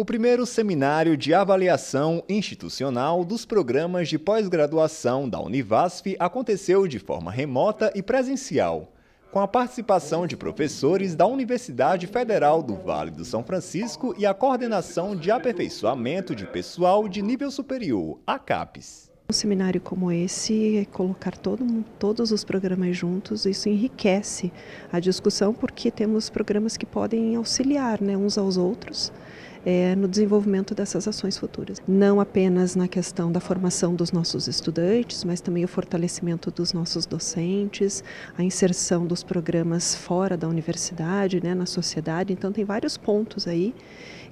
O primeiro seminário de avaliação institucional dos programas de pós-graduação da Univasf aconteceu de forma remota e presencial, com a participação de professores da Universidade Federal do Vale do São Francisco e a Coordenação de Aperfeiçoamento de Pessoal de Nível Superior, a CAPES. Um seminário como esse, colocar todos os programas juntos, isso enriquece a discussão, porque temos programas que podem auxiliar, né, uns aos outros no desenvolvimento dessas ações futuras. Não apenas na questão da formação dos nossos estudantes, mas também o fortalecimento dos nossos docentes, a inserção dos programas fora da universidade, né, na sociedade. Então tem vários pontos aí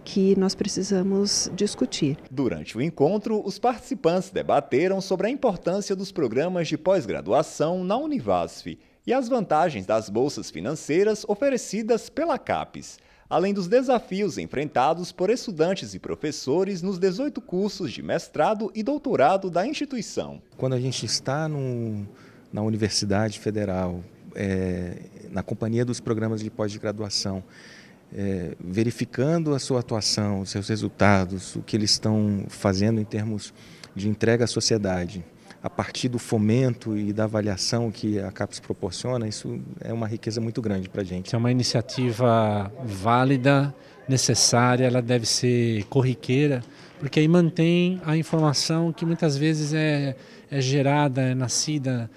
que nós precisamos discutir. Durante o encontro, os participantes debateram sobre a importância dos programas de pós-graduação na Univasf e as vantagens das bolsas financeiras oferecidas pela CAPES, além dos desafios enfrentados por estudantes e professores nos 18 cursos de mestrado e doutorado da instituição. Quando a gente está na Universidade Federal, na companhia dos programas de pós-graduação, verificando a sua atuação, os seus resultados, o que eles estão fazendo em termos de entrega à sociedade, a partir do fomento e da avaliação que a CAPES proporciona, isso é uma riqueza muito grande para a gente. É uma iniciativa válida, necessária, ela deve ser corriqueira, porque aí mantém a informação que muitas vezes é gerada, é nascida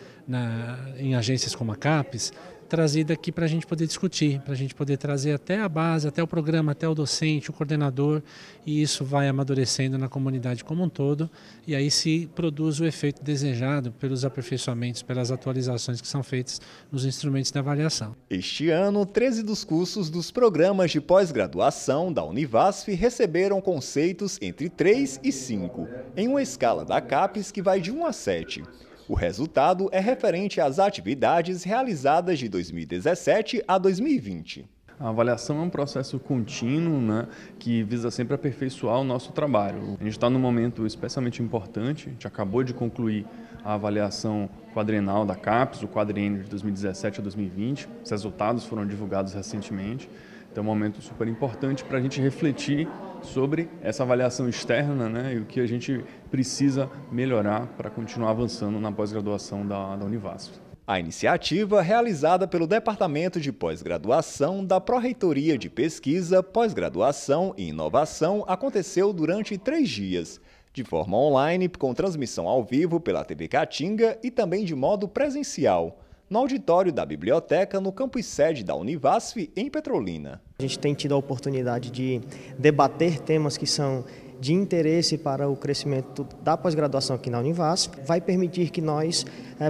em agências como a CAPES, trazida aqui para a gente poder discutir, para a gente poder trazer até a base, até o programa, até o docente, o coordenador, e isso vai amadurecendo na comunidade como um todo, e aí se produz o efeito desejado pelos aperfeiçoamentos, pelas atualizações que são feitas nos instrumentos de avaliação. Este ano, 13 dos cursos dos programas de pós-graduação da Univasf receberam conceitos entre 3 e 5, em uma escala da CAPES que vai de 1 a 7. O resultado é referente às atividades realizadas de 2017 a 2020. A avaliação é um processo contínuo, né, que visa sempre aperfeiçoar o nosso trabalho. A gente está num momento especialmente importante, a gente acabou de concluir a avaliação quadrenal da CAPES, o quadriênio de 2017 a 2020, os resultados foram divulgados recentemente, então é um momento super importante para a gente refletir sobre essa avaliação externa, né, e o que a gente precisa melhorar para continuar avançando na pós-graduação da Univasf. A iniciativa, realizada pelo Departamento de Pós-Graduação da Pró-Reitoria de Pesquisa, Pós-Graduação e Inovação, aconteceu durante 3 dias, de forma online, com transmissão ao vivo pela TV Caatinga e também de modo presencial, no auditório da biblioteca, no campus sede da Univasf, em Petrolina. A gente tem tido a oportunidade de debater temas que são de interesse para o crescimento da pós-graduação aqui na Univasf. Vai permitir que nós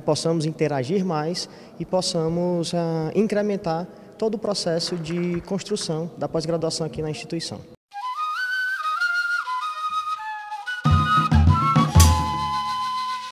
possamos interagir mais e possamos incrementar todo o processo de construção da pós-graduação aqui na instituição.